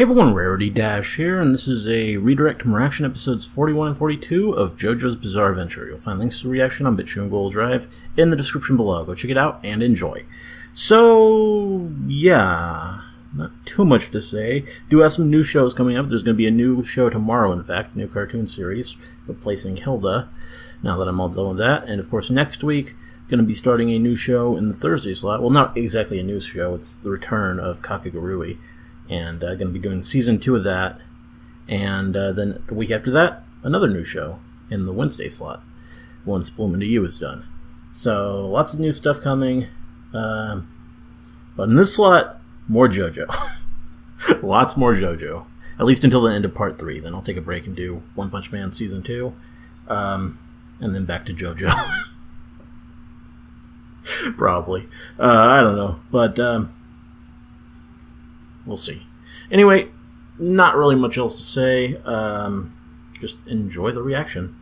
Hey everyone, Rarity Dash here, and this is a redirect from Reaction episodes 41 and 42 of JoJo's Bizarre Adventure. You'll find links to Reaction on BitChute and Gold Drive in the description below. Go check it out and enjoy. So, yeah, not too much to say. Do have some new shows coming up. There's going to be a new show tomorrow, in fact, a new cartoon series replacing Hilda, now that I'm all done with that. And of course, next week, going to be starting a new show in the Thursday slot. Well, not exactly a new show, it's the return of Kakigurui. And I'm going to be doing season 2 of that, and then the week after that, another new show in the Wednesday slot, once Bloomin' to You is done. So, lots of new stuff coming, but in this slot, more JoJo. Lots more JoJo, at least until the end of Part 3, then I'll take a break and do One Punch Man Season 2, and then back to JoJo. Probably. I don't know, but... we'll see. Anyway, not really much else to say. Just enjoy the reaction.